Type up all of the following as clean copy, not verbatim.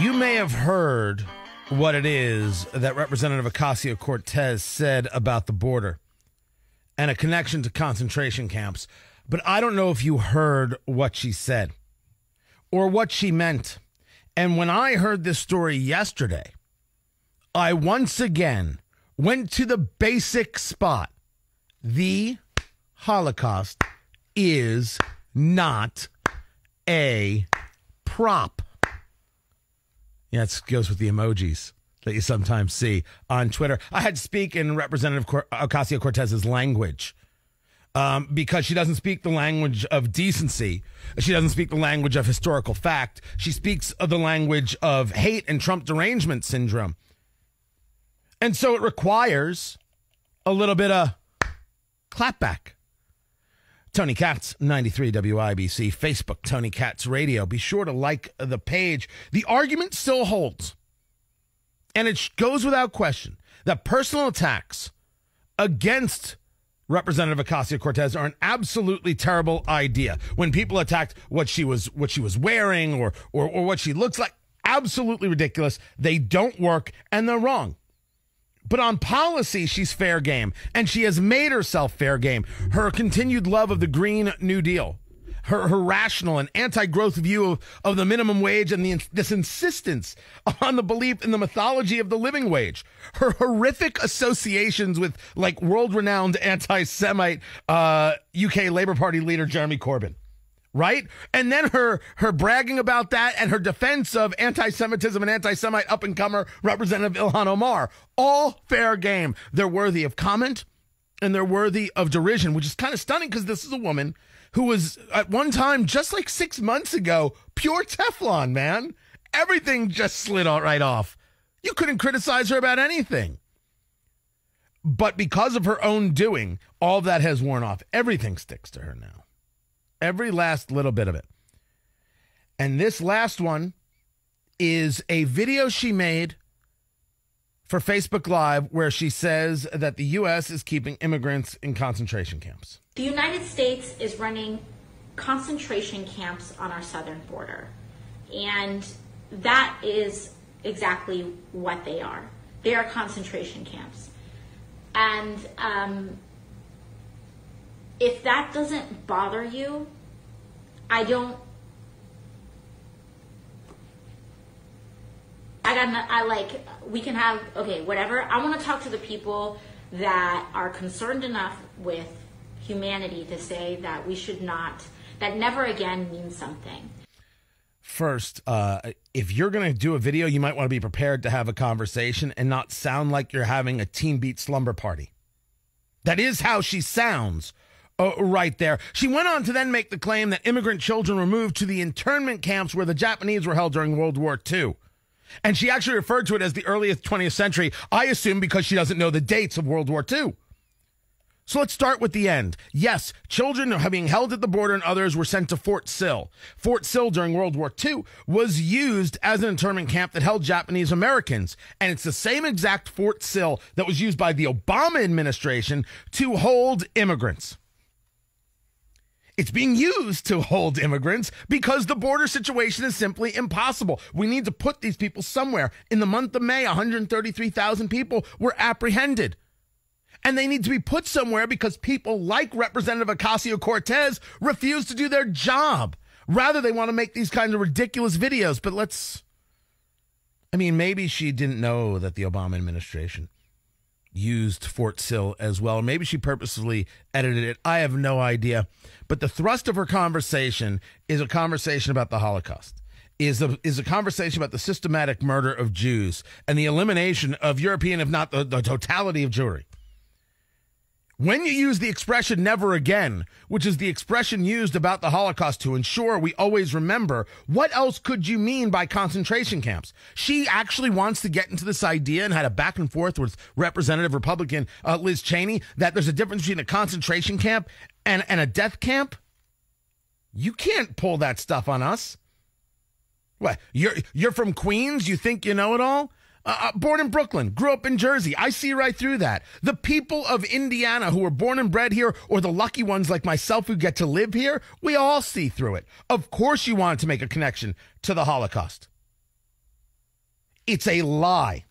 You may have heard what it is that Representative Ocasio-Cortez said about the border and a connection to concentration camps, but I don't know if you heard what she said or what she meant. And when I heard this story yesterday, I once again went to the basic spot. The Holocaust is not a prop. Yeah, it goes with the emojis that you sometimes see on Twitter. I had to speak in Representative Ocasio-Cortez's language because she doesn't speak the language of decency. She doesn't speak the language of historical fact. She speaks of the language of hate and Trump derangement syndrome. And so it requires a little bit of clapback. Tony Katz, 93 WIBC, Facebook, Tony Katz Radio. Be sure to like the page. The argument still holds, and it goes without question, that personal attacks against Representative Ocasio-Cortez are an absolutely terrible idea. When people attacked what she was wearing or what she looks like, absolutely ridiculous. They don't work, and they're wrong. But on policy, she's fair game, and she has made herself fair game. Her continued love of the Green New Deal, her rational and anti-growth view of the minimum wage and this insistence on the belief in the mythology of the living wage, her horrific associations with, like, world-renowned anti-Semite UK Labour Party leader Jeremy Corbyn. Right? And then her bragging about that and her defense of anti-Semitism and anti-Semite up-and-comer Representative Ilhan Omar. All fair game. They're worthy of comment and they're worthy of derision, which is kind of stunning because this is a woman who was at one time, just like 6 months ago, pure Teflon, man. Everything just slid right off. You couldn't criticize her about anything. But because of her own doing, all that has worn off. Everything sticks to her now. Every last little bit of it. And this last one is a video she made for Facebook Live where she says that the U.S. is keeping immigrants in concentration camps. The United States is running concentration camps on our southern border. And that is exactly what they are. They are concentration camps. And if that doesn't bother you, we can have, okay, whatever. I want to talk to the people that are concerned enough with humanity to say that we should not, that never again means something. First, if you're going to do a video, you might want to be prepared to have a conversation and not sound like you're having a Teen Beat slumber party. That is how she sounds. Right there. She went on to then make the claim that immigrant children were moved to the internment camps where the Japanese were held during World War II. And she actually referred to it as the earliest 20th century, I assume because she doesn't know the dates of World War II. So let's start with the end. Yes, children are being held at the border and others were sent to Fort Sill. Fort Sill during World War II was used as an internment camp that held Japanese Americans. And it's the same exact Fort Sill that was used by the Obama administration to hold immigrants. It's being used to hold immigrants because the border situation is simply impossible. We need to put these people somewhere. In the month of May, 133,000 people were apprehended. And they need to be put somewhere because people like Representative Ocasio-Cortez refuse to do their job. Rather, they want to make these kinds of ridiculous videos. But maybe she didn't know that the Obama administration used Fort Sill as well. Maybe she purposely edited it. I have no idea. But the thrust of her conversation is a conversation about the Holocaust, is a conversation about the systematic murder of Jews and the elimination of European, if not the totality of Jewry. When you use the expression never again, which is the expression used about the Holocaust to ensure we always remember, what else could you mean by concentration camps? She actually wants to get into this idea and had a back and forth with Representative Republican Liz Cheney that there's a difference between a concentration camp and a death camp. You can't pull that stuff on us. What? You're from Queens? You think you know it all? Born in Brooklyn, grew up in Jersey. I see right through that. The people of Indiana who were born and bred here, or the lucky ones like myself who get to live here, we all see through it. Of course you wanted to make a connection to the Holocaust. It's a lie.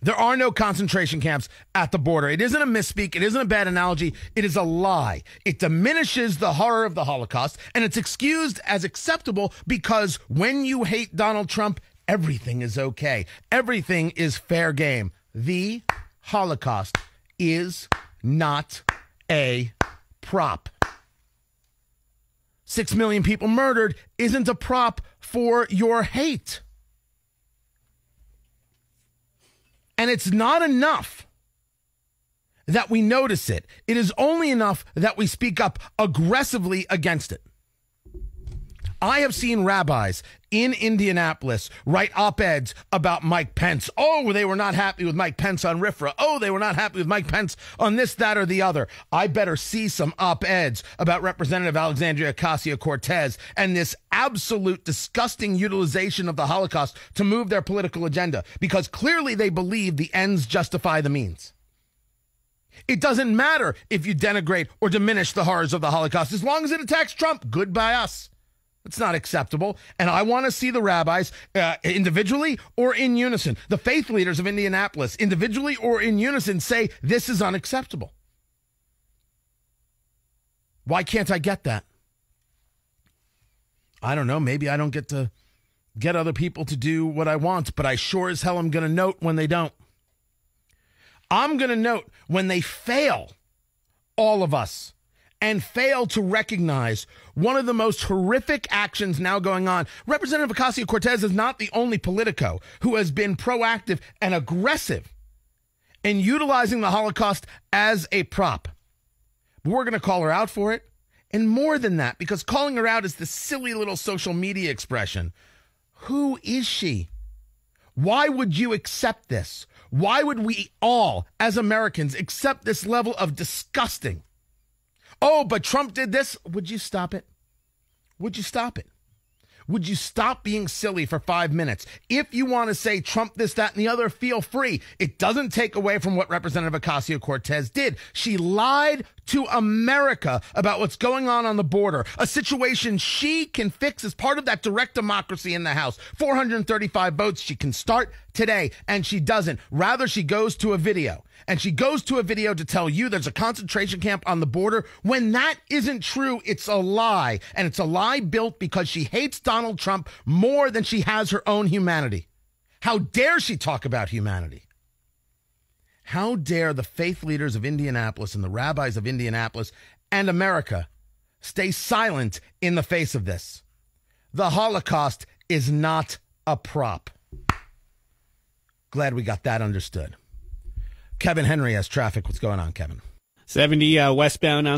There are no concentration camps at the border. It isn't a misspeak. It isn't a bad analogy. It is a lie. It diminishes the horror of the Holocaust, and it's excused as acceptable because when you hate Donald Trump, everything is okay. Everything is fair game. The Holocaust is not a prop. 6 million people murdered isn't a prop for your hate. And it's not enough that we notice it. It is only enough that we speak up aggressively against it. I have seen rabbis in Indianapolis write op-eds about Mike Pence. Oh, they were not happy with Mike Pence on RFRA. Oh, they were not happy with Mike Pence on this, that, or the other. I better see some op-eds about Representative Alexandria Ocasio-Cortez and this absolute disgusting utilization of the Holocaust to move their political agenda, because clearly they believe the ends justify the means. It doesn't matter if you denigrate or diminish the horrors of the Holocaust. As long as it attacks Trump, good by us. It's not acceptable, and I want to see the rabbis individually or in unison, the faith leaders of Indianapolis individually or in unison say this is unacceptable. Why can't I get that? I don't know. Maybe I don't get to get other people to do what I want, but I sure as hell am going to note when they don't. I'm going to note when they fail, all of us, and fail to recognize one of the most horrific actions now going on. Representative Ocasio-Cortez is not the only politico who has been proactive and aggressive in utilizing the Holocaust as a prop. But we're going to call her out for it. And more than that, because calling her out is the silly little social media expression. Who is she? Why would you accept this? Why would we all, as Americans, accept this level of disgusting? Oh, but Trump did this. Would you stop it? Would you stop it? Would you stop being silly for 5 minutes? If you want to say Trump this, that, and the other, feel free. It doesn't take away from what Representative Ocasio-Cortez did. She lied to America about what's going on the border, a situation she can fix as part of that direct democracy in the House. 435 votes she can start today, and she doesn't. Rather, she goes to a video, and she goes to a video to tell you there's a concentration camp on the border. When that isn't true, it's a lie, and it's a lie built because she hates Donald Trump more than she has her own humanity. How dare she talk about humanity? How dare the faith leaders of Indianapolis and the rabbis of Indianapolis and America stay silent in the face of this? The Holocaust is not a prop. Glad we got that understood. Kevin Henry has traffic. What's going on, Kevin? 70 westbound on